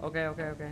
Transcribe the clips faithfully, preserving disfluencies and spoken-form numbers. Ok ok ok.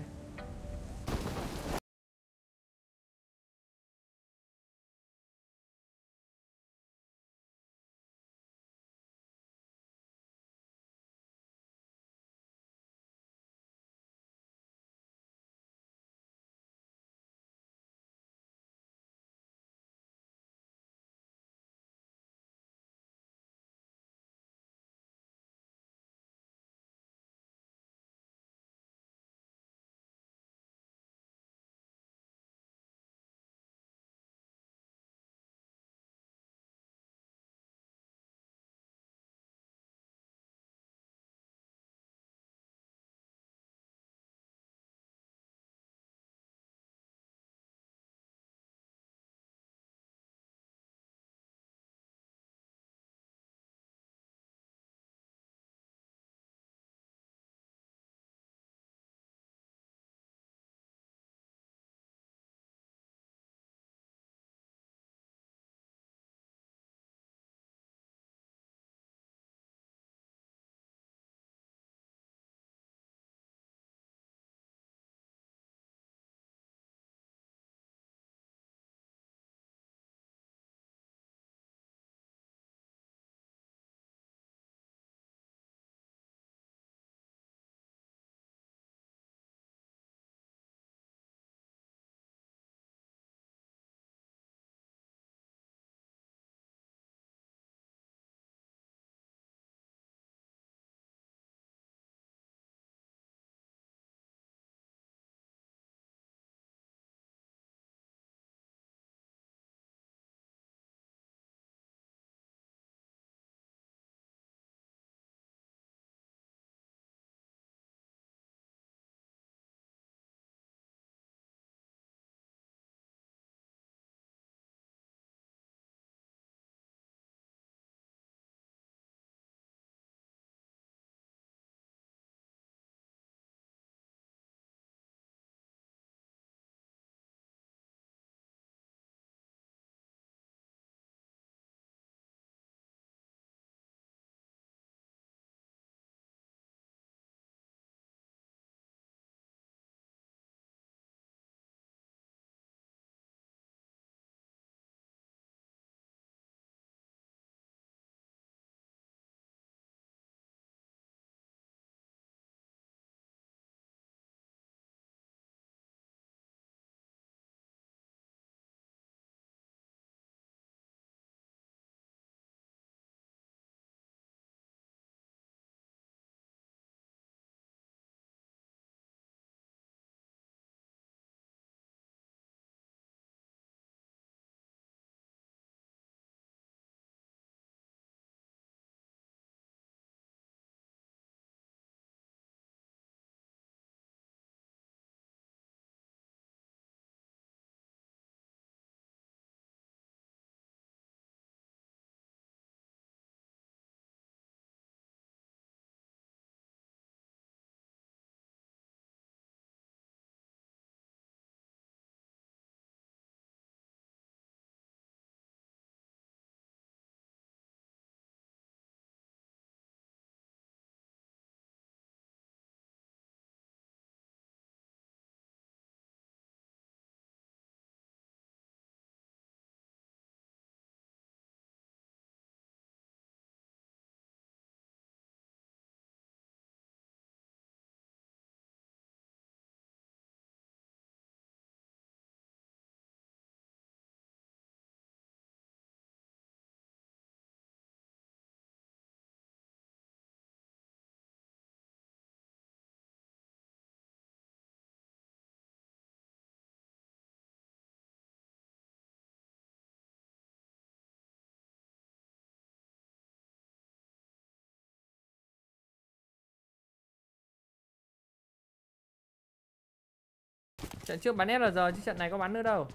Trận trước bán ét lờ rờ chứ trận này có bán nữa đâu.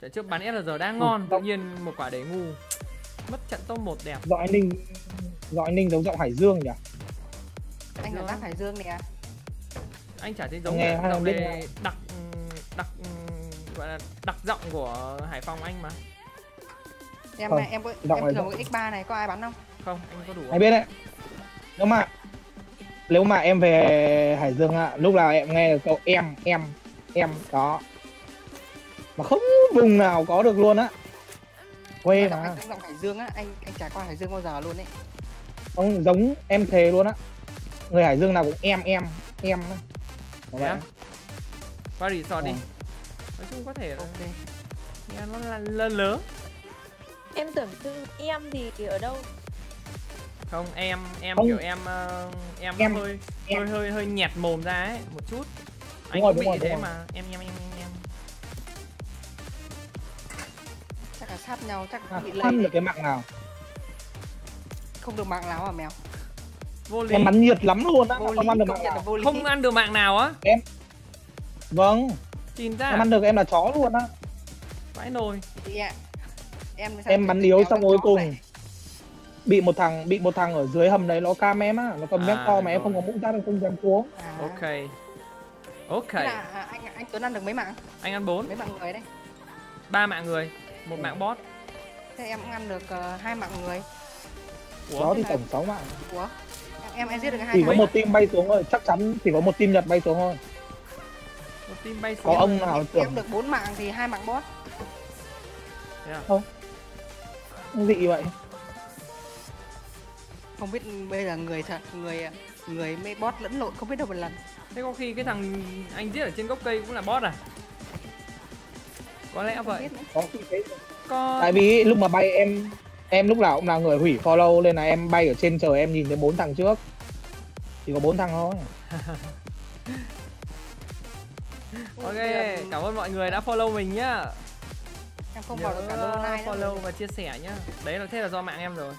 Trận trước bán ét lờ rờ đang ngon, tự nhiên một quả để ngu. Mất trận top một đẹp. Dọ Anh Ninh, Dọ Anh Ninh đấu dọ Hải Dương nhỉ? Hải anh ở Bắc Hải Dương nè. Anh chả thấy giống nghe giọng về đặc đặc gọi là đặc giọng của Hải Phòng anh mà. Em không, này em có em lồng X ba này có ai bắn không? Không, anh có đủ. Không? Anh biết đấy. Đúng mà. Nếu mà em về Hải Dương ạ, lúc nào em nghe được câu em, em, em đó. Mà không vùng nào có được luôn á. Quê mà. Anh trong lòng Hải Dương á, anh anh trải qua Hải Dương bao giờ luôn ấy. Ông giống em thề luôn á. Người Hải Dương nào cũng em, em, em. Thế á? Qua resort đi. Nói chung có thể là... Okay. Nghe nó là lơ lớ. Em tưởng tư em thì, thì ở đâu? Không, em em không. Kiểu em uh, em, em, hơi, em hơi hơi hơi nhẹt mồm ra ấy một chút. Đúng anh rồi, cũng bị rồi, thế rồi. Mà em em em em chắc là sát nhau, chắc là bị lấy. Không được cái mạng nào, không được mạng nào à mèo. Vô lý. Em bắn nhiệt lắm luôn á, không ăn được mạng nào. Không ăn được mạng nào á? Em vâng. Chìm ra. Em ăn được em là chó luôn á. Vãi nồi. Yeah. Em em bắn liếu xong cuối cùng. Này. Bị một thằng bị một thằng ở dưới hầm đấy nó cam em á, nó cầm mép to mà em không có mũi ra nên không dám xuống. À. Ok. Ok. Là anh anh Tuấn ăn được mấy mạng? Anh ăn bốn. Mấy mạng người đấy? ba mạng người, một ừ. mạng boss. Thế em cũng ăn được hai uh, mạng người. Ủa? Đó thì tổng sáu mạng. Ủa? Em em giết được hai. Chỉ có một team bay xuống rồi, chắc chắn chỉ có một team Nhật bay xuống thôi. Một team bay xuống. Có ông nào tưởng em được bốn mạng thì hai mạng boss. Thế à? Không. Dị vậy. Không biết bây giờ người thật, người người mê bot lẫn lộn không biết đâu một lần. Thế có khi cái thằng anh giết ở trên gốc cây cũng là bot à? Có lẽ không vậy. Có khi thế. Có... Tại vì lúc mà bay em em lúc nào cũng là người hủy follow nên là em bay ở trên trời em nhìn thấy bốn thằng trước. Chỉ có bốn thằng thôi. Ok, cảm ơn mọi người đã follow mình nhá. Em không vào được cả online follow đâu. Và chia sẻ nhá. Đấy là thế là do mạng em rồi.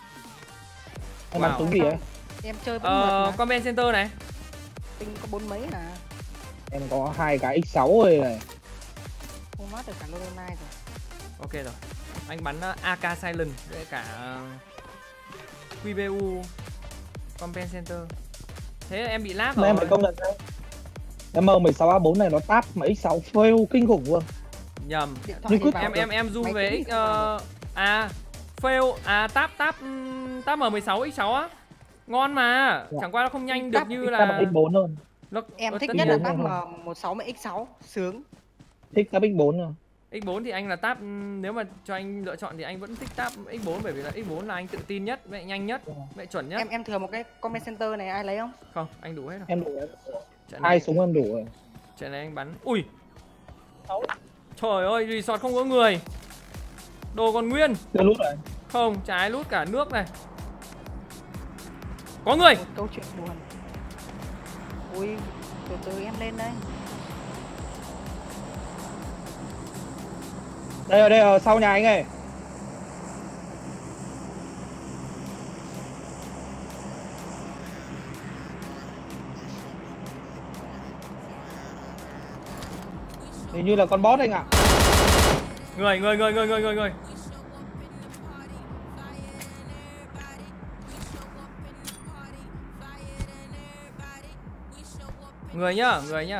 Em wow. Bắn gì ấy? Em chơi cũng ờ, mà. Comment center này. Tinh có bốn mấy à? Em có hai cái ích sáu rồi này. Không mất được cả Lone Knight rồi. Ok rồi. Anh bắn a ca Silent với cả quy bê u Comment Center. Thế em bị lag rồi. Em phải công nhận đấy. em mười sáu a bốn này nó táp mà ích sáu fail kinh khủng luôn. Nhầm. Cứ... Em em em zoom về x uh, a fail à táp táp táp em mười sáu ích sáu á. Ngon mà, dạ. Chẳng qua nó không nhanh được như là ích bốn hơn. Nó... Em thích nhất là táp em mười sáu ích sáu, sướng. Thích táp ích bốn rồi. ích bốn thì anh là táp, nếu mà cho anh lựa chọn thì anh vẫn thích táp ích bốn bởi vì là ích bốn là anh tự tin nhất, mẹ nhanh nhất, mẹ chuẩn nhất. Em em thừa một cái comment center này ai lấy không? Không, anh đủ hết rồi. Em đủ hết rồi. Này... Ai súng em đủ rồi. Trận này anh bắn. Ui. sáu. Trời ơi, resort không có người. Đồ còn nguyên. Chưa lút rồi. Không, trái lút cả nước này. Có người. Một câu chuyện buồn. Ui, từ từ em lên đây. Đây rồi, đây rồi, sau nhà anh ơi. Hình như là con boss anh ạ. À. Người, người, người, người, người, người, người. Người nhá, người nhá.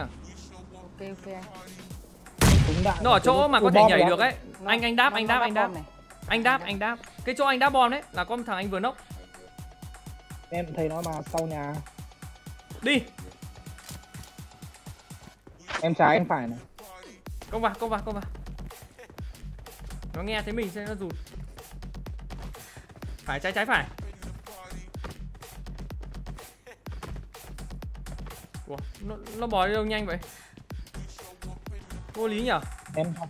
Ok ok anh. Nó ở chỗ mà có thể nhảy được ấy. Anh anh đáp, anh đáp, anh đáp. Anh đáp, anh đáp. Cái chỗ anh đáp bom đấy là có một thằng anh vừa nốc. Em thấy nó mà sau nhà. Đi. Em trái em phải này. Công vào, công vào, công vào. Nó nghe thấy mình sẽ nó rụt. Phải trái trái phải. Ủa, nó, nó bò đi đâu nhanh vậy? Vô lý nhở? Em không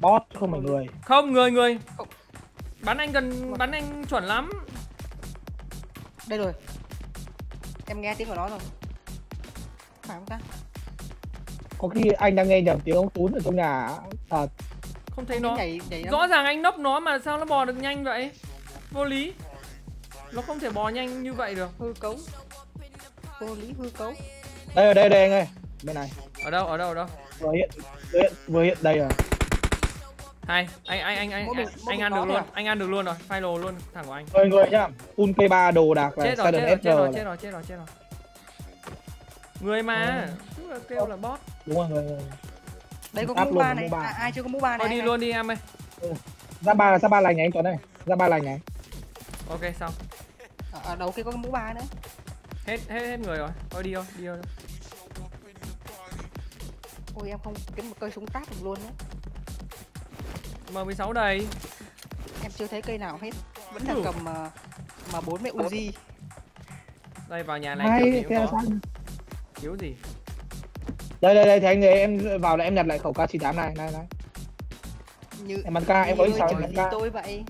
bot không phải người. Không, người người. Bắn anh gần, bắn anh chuẩn lắm. Đây rồi. Em nghe tiếng của nó rồi. Phải không ta? Có khi anh đang nghe nhầm tiếng ông Tún ở trong nhà thật. À, không thấy nó. Nhảy, nhảy rõ ràng anh nốc nó mà sao nó bò được nhanh vậy? Vô lý. Nó không thể bò nhanh như vậy được. Hư cấu. Vô lý hư cấu. Đây ở đây đây anh ơi, bên này. Ở đâu? Ở đâu? Ở đâu? Vừa hiện, vừa hiện, vừa hiện đây rồi. Hay, anh anh anh anh anh, anh ăn được luôn, à? Anh ăn được luôn rồi, final luôn thẳng của anh. Người người nhá, full ca ba đồ đạc này, sao được hết rồi. Chết rồi, chết rồi, chết rồi. Người mà, tức là kêu là boss. Đúng rồi, người người. Đây có mũ ba này, à, ai chưa có mũ ba này. Thôi đi này. Luôn đi em ơi. Ừ. Ra ba là ra ba lành này anh Tuấn này, ra ba lành này. Ok xong. Ở, ở đầu kia có mũ ba nữa. Hết, hết, hết người rồi. Thôi đi thôi, đi thôi. Ôi em không kiếm một cây súng tát được luôn đấy. em mười sáu đây. Em chưa thấy cây nào hết. Vẫn đang cầm mà bốn mẹ Uzi. Đây vào nhà này. Hay, kiểu có. Thiếu gì? Đây đây đây thì anh ấy, em vào là em nhặt lại khẩu K chín tám này, này này. Như em bắn K, em có sáu bắn K. Tôi vậy.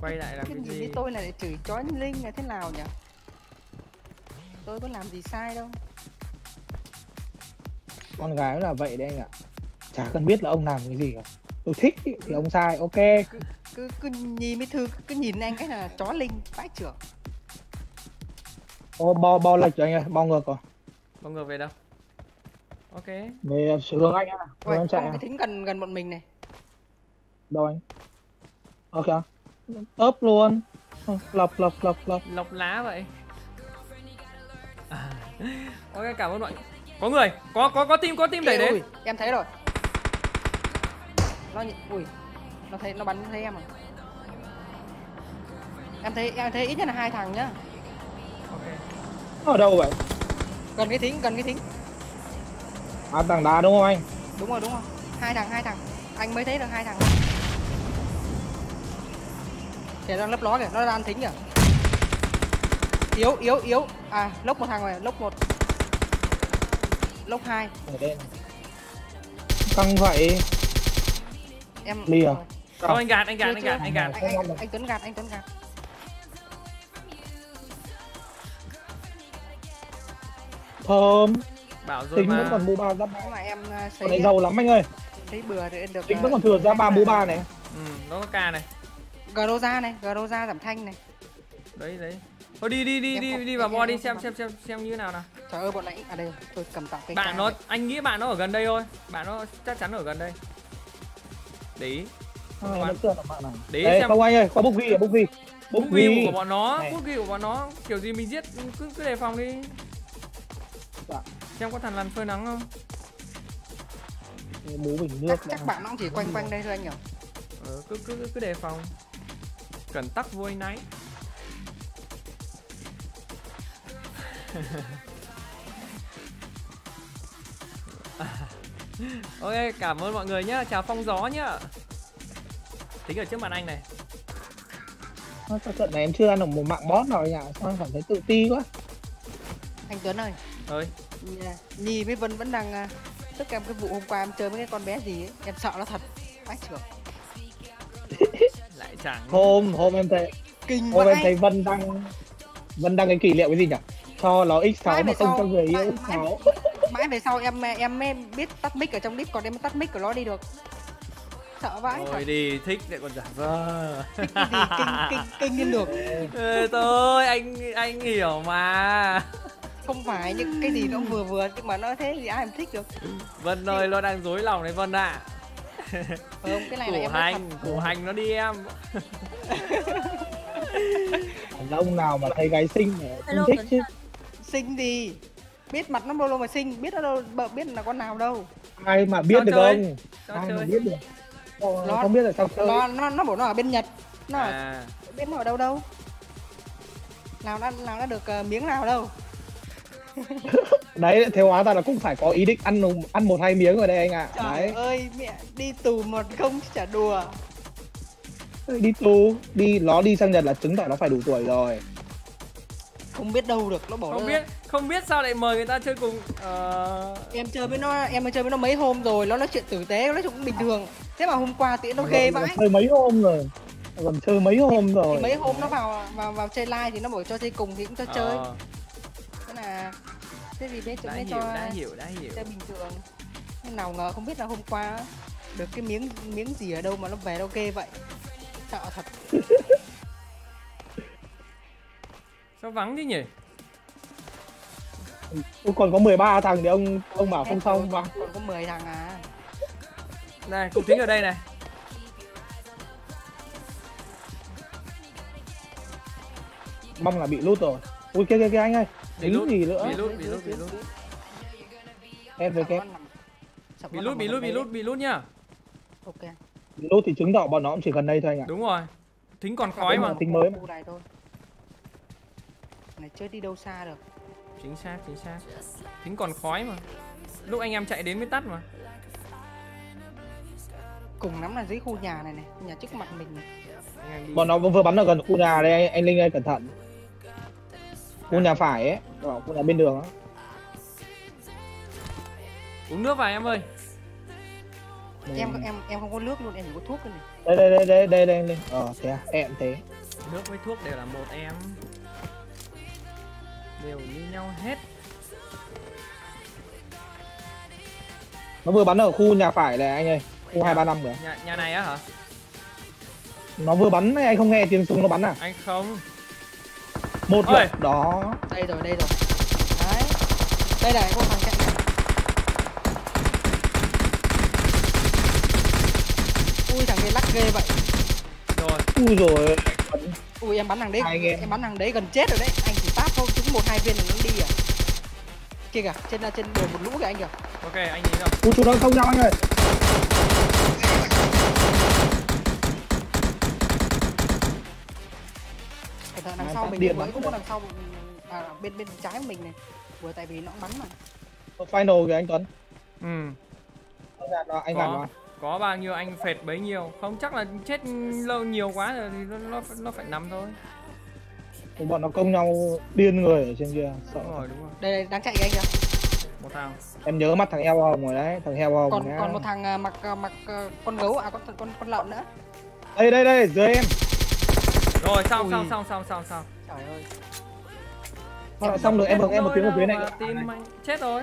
Quay lại làm cái, cái gì? Gì tôi là để chửi chó Linh là thế nào nhỉ? Tôi có làm gì sai đâu. Con gái là vậy đấy anh ạ. Chả cần biết là ông làm cái gì cả. Tôi thích thì ông sai, ok. Cứ cứ, cứ nhìn mấy thứ, cứ nhìn anh cái là chó Linh vãi trưởng. Ô bo bo lệch rồi anh ơi, bo ngược rồi. Bo ngược về đâu? Ok. Về sửa anh ạ. Quay chạy. Cái thính gần gần bọn mình này. Đâu anh? Ok. Ốp luôn. Lọc lọc lọc lọc. Lọc lá vậy. À. Ok cảm ơn mọi người. Có người, có có có team, có team đẩy đến. Em thấy rồi. Nó ui. Nó thấy nó bắn thấy em rồi. Em thấy em thấy ít nhất là hai thằng nhá. Ok. Nó ở đâu vậy? Gần cái thính, gần cái thính. À thằng đá đúng không anh? Đúng rồi, đúng rồi. Hai thằng, hai thằng. Anh mới thấy được hai thằng. Kìa đang lấp ló kìa, nó đang thính kìa. Yếu, yếu, yếu. À, lốc một thằng rồi, lốc một. Lốc hai. Ở đây. Căng vậy. Em đi à? Không anh gạt, anh gạt, chưa, anh, chưa. Gạt anh gạt, anh gạt. Anh, anh, anh Tuấn gạt, anh Tuấn gạt. Thơm. Bảo rồi tính mà. Vẫn còn mua ba giáp mà em thấy đấy giàu lắm anh ơi. Thấy bừa thì được. Tính vẫn còn thừa ra ba mua ba này. Ừ, nó có ca này. Groza này, Groza giảm thanh này. Đấy đấy. Thôi đi đi đi đi đi vào bo đi xem xem xem xem như thế nào nào. Trời ơi bọn nãy ở đây tôi cầm tạm cái. Bạn nó này. Anh nghĩ bạn nó ở gần đây thôi. Bạn nó chắc chắn ở gần đây. Để ý. À, nó tưởng là bạn này. Để đấy, xem. Không anh ơi, có bốc ghi ở bốc ghi. Bốc ghi của bọn nó, bốc ghi của bọn nó kiểu gì mình giết cứ cứ đề phòng đi. Dạ. Xem có thằn lằn phơi nắng không? Bố bình nước. Chắc, chắc bạn nó chỉ quanh quanh đây thôi anh nhỉ. Ừ, cứ cứ cứ đề phòng. Cần tắc vui nãy. Ok cảm ơn mọi người nhá, chào Phong Gió nhá. Tính ở trước mặt anh này. Trận này em chưa ăn được một mạng boss nào nhỉ, sao em cảm thấy tự ti quá. Anh Tuấn ơi. Ơi. Nhi với Vân vẫn đang tức em cái vụ hôm qua em chơi với cái con bé gì ấy, em sợ nó thật. Bách trưởng. Lại chẳng. Hôm hôm em thấy kinh hôm em thấy Vân đăng Vân đăng cái kỷ niệm cái gì nhỉ? Cho nó x sáu mà không cho người yêu x sáu. Mãi về sau em em em biết tắt mic ở trong clip, còn em tắt mic của nó đi được. Sợ vãi. Thôi đi, thích lại còn giả vờ. Thích cái gì kinh kinh kinh lên được. Ê, thôi anh anh hiểu mà. Không phải những cái gì nó vừa vừa nhưng mà nó thế thì ai mà thích được. Vân ơi, nó đang dối lòng đấy Vân ạ. À. Không, cái này củ là em hành, củ hành nó đi em. Ông nào mà thấy gái xinh mà không thích chứ. Xinh gì? Biết mặt nó bao lâu mà xinh, biết nó đâu biết là con nào đâu. Ai mà biết sao được chơi? Không? Ai mà biết được. Nó, nó không biết là sao chơi. Nó nó nó bảo nó ở bên Nhật. Nó à. Ở, biết nó ở đâu đâu. Nào nó nào nó được uh, miếng nào đâu. Đấy, thế hóa ra là cũng phải có ý định ăn ăn một hai miếng rồi đây anh ạ. À. Trời đấy. Ơi, mẹ đi tù một không chả đùa. Đi tù, đi nó đi sang Nhật là chứng tỏ nó phải đủ tuổi rồi. Không biết đâu được, nó bỏ không biết, không biết sao lại mời người ta chơi cùng. Uh... Em chơi với nó, em mới chơi với nó mấy hôm rồi, nó nói chuyện tử tế, nó cũng bình thường. Thế mà hôm qua thì nó ghê vãi. Chơi mấy hôm rồi. Gần chơi mấy hôm rồi. Thì mấy hôm nó vào vào vào chơi live thì nó bảo cho chơi cùng thì cũng cho à. Chơi. Thế là thế vì bé chúng nó cho đã hiểu, đã hiểu. Chơi bình thường. Nhưng nào ngờ không biết là hôm qua được cái miếng miếng gì ở đâu mà nó về đâu ghê vậy. Sợ thật. Sao vắng thế nhỉ? Ủa, còn có mười ba thằng thì ông ông bảo không xong mà. Còn có mười thằng à. Này, cục thính ở đây này. Mong là bị loot rồi. Ui kia kia kia anh ơi. Bị loot gì nữa? Bị loot, bị loot, bị loot. Em với kép. Bị loot, bị loot, bị loot, bị loot nhá. Ok. Lốt thì chứng tỏ bọn nó cũng chỉ gần đây thôi anh ạ. Đúng rồi. Thính còn khói mà. Tính mới mà. này chưa đi đâu xa được. Chính xác, chính xác. Thính còn khói mà. Lúc anh em chạy đến mới tắt mà. Cùng lắm là dưới khu nhà này này, nhà trước mặt mình này. Bọn nó vừa bắn ở gần khu nhà đây, anh Linh ơi cẩn thận. Khu nhà phải ấy, đó, khu nhà bên đường á. Uống nước vào em ơi. Đây. Em em em không có nước luôn, em chỉ có thuốc thôi này. Đây đây đây đây đây đây. Ờ thế à, em thế. Nước với thuốc đều là một em. Đều như nhau hết. Nó vừa bắn ở khu nhà phải này anh ơi, khu hai ba năm rồi. Nhà, nhà này á hả? Nó vừa bắn, anh không nghe tiếng súng nó bắn à? Anh không. Một rồi, đó. Đây rồi, đây rồi. Đấy. Đây này, con thằng chạy này. Ui thằng kia lắc ghê vậy. Rồi. Ui rồi. Ui em bắn thằng đấy, em bắn thằng đấy gần chết rồi đấy. Anh chỉ táp thôi, trúng một hai viên là nó đi à. Kìa kìa, trên trên đường một lũ kìa anh kìa. Ok, anh nhìn rồi. Ui chúng nó không nhau anh ơi. Đằng sau mình điện cũng có đằng sau à, bên bên trái của mình này vừa tại vì nó bắn mà. Final kìa anh Tuấn. Ừ. Anh đạt nó, anh đạt nó. Có bao nhiêu anh phệt bấy nhiêu, không chắc là chết lâu nhiều quá rồi thì nó nó, nó phải nằm thôi. Bọn nó công nhau điên người ở trên kia, sợ. Đúng rồi, đúng rồi. Đây đây đang chạy kìa anh kìa. Một thằng. Em nhớ mắt thằng heo hồng rồi đấy, thằng heo hồng. Còn còn một thằng mặc mặc con gấu à, con con con lợn nữa. Đây đây đây, dưới em. Rồi xong xong xong xong xong xong. Trời ơi. Xong, xong được em bật em một tiếng một tiếng này. Anh chết rồi.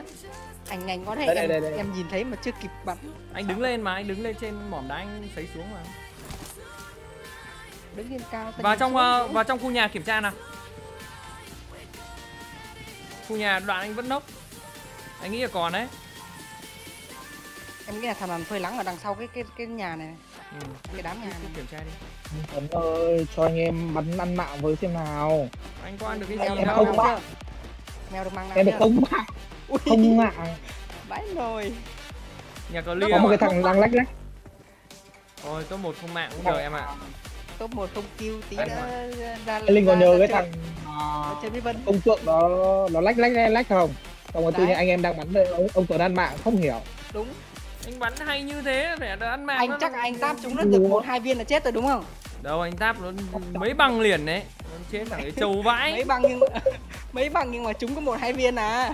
Anh nhanh có thể đây, em, đây, đây, đây. Em nhìn thấy mà chưa kịp bắn. Anh đứng lên mà, anh đứng lên trên mỏm đá anh sấy xuống mà. Đứng lên cao. Vào trong uh, vào trong khu nhà kiểm tra nào. Khu nhà đoạn anh vẫn nốc. Anh nghĩ là còn đấy. Em nghĩ là thằng làm phơi lắng ở đằng sau cái cái cái nhà này. Ừ. Cái đám nhà này. Kiểm tra đi. Tuấn ơi, cho anh em bắn ăn mạo với xem nào. Anh có ăn được cái gì đâu. Em không mạng. Mèo được mang nào. Em được không mạng. Không mạng. Bãi rồi. Nhà có lia. Có một cái thằng đang lách lách. Ôi, top một không mạng cũng được em ạ. Top một không kill tí đã ra. Linh còn nhớ cái thằng công tượng nó nó lách lách lách không? Còn tự nhiên anh em đang bắn ông ông Tuấn ăn mạng không hiểu. Đúng. Anh bắn hay như thế phải ăn mạng. Anh nó, chắc nó, anh táp chúng nó được một hai viên là chết rồi đúng không? Đâu anh táp nó mấy băng liền đấy. Nó chết thằng ấy trâu vãi. Mấy băng nhưng mấy băng nhưng mà chúng có một hai viên à.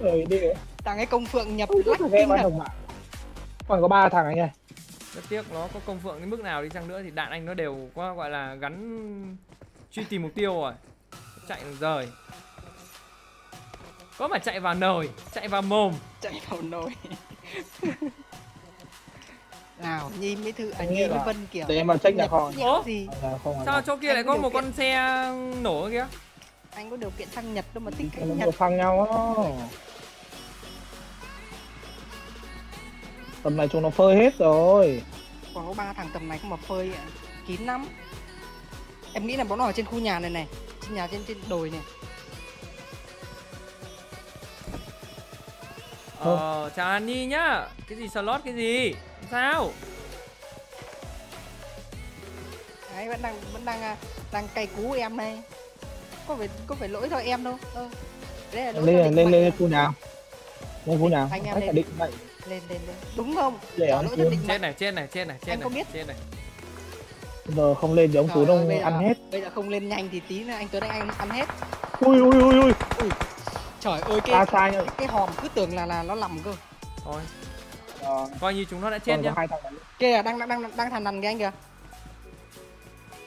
Trời đi. Thằng ấy công phượng nhập lách kinh thật. Còn có ba thằng anh ơi. Rất tiếc nó có công phượng đến mức nào đi chăng nữa thì đạn anh nó đều có gọi là gắn truy tìm mục tiêu rồi. Chạy được rời. Có mà chạy vào nồi, chạy vào mồm, chạy vào nồi. Nào, nhìn mấy thứ, à nhìn mấy Vân kiểu. Để em vào check nhà kho. Ủa? Gì? À, không, sao chỗ kia anh lại có một kiện... con xe nổ kia? Anh có điều kiện sang Nhật đâu mà thích cái Nhật. Phang nhau á. Tầm này chúng nó phơi hết rồi. Còn có ba thằng tầm này không mà phơi kín lắm. Em nghĩ là bọn nó ở trên khu nhà này này, trên nhà trên trên đồi này. Ờ, chào anh đi nhá. Cái gì slot cái gì? Sao? Đấy vẫn đang vẫn đang đang cày cú em này. Có phải có phải lỗi thôi em đâu. Ừ. Đấy là lỗi. Lên lên lên khu nào? Lên khu nào? Anh em lên. Định vậy. Lên lên lên. Đúng không? Lỗi định chết này, chết này, chết này, chết này. Anh không biết. Chết này. Giờ không lên thì ông Tú nó ăn hết. Bây giờ không lên nhanh thì tí nữa anh Tuấn anh anh ăn hết. Ui ui ui ui. Ui. Trời ơi cái, cái, cái, cái hòm cứ tưởng là là nó nằm cơ. Thôi. Ờ, coi như chúng nó đã chết nhá. Kìa đang đang đang đang thằn lằn kìa anh kìa.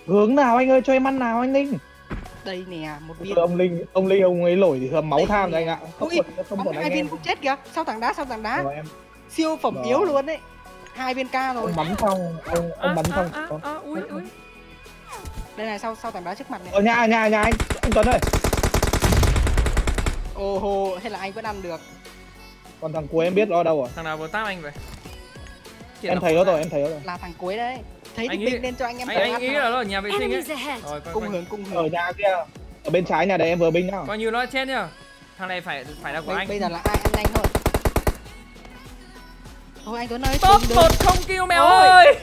Hướng nào anh ơi cho em ăn nào anh Linh. Đây nè, một viên. Ông Linh, ông Linh ông ấy lổi thì máu tham rồi anh ạ. Không không bọn anh viên cũng chết kìa. Sao tảng đá sao tảng đá. Rồi, em... Siêu phẩm rồi. Yếu luôn đấy. Hai viên ca rồi. Ông bắn xong, ông ông à, bắn xong. À, à, à, ui ui. Đây này sau sau tảng đá trước mặt này. Ở nhà nhà nhà anh, anh Tuấn ơi. Ồ hồ, hay là anh vẫn ăn được. Còn thằng cuối em biết nó ở đâu à? Thằng nào vừa táp anh vậy? Chuyện em thấy nó rồi, anh. Em thấy nó rồi. Là thằng cuối đấy. Thấy thì bình lên cho anh em anh, anh nghĩ là nó ở nhà vệ sinh ấy. Rồi, coi, cung coi. Hướng, cung hướng. Ở nhà kia, ở bên trái nhà đấy em vừa binh nào. Coi như nó chết nhá. Thằng này phải phải là của bây, anh. Bây giờ là ai ăn nhanh thôi. Thôi anh Tuấn ơi. Top một không kill mèo ơi.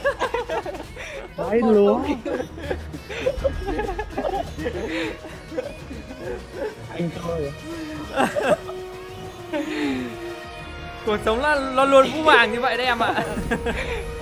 Đấy luôn. Anh thôi. Cuộc sống là nó luôn vũ vàng như vậy đấy em ạ.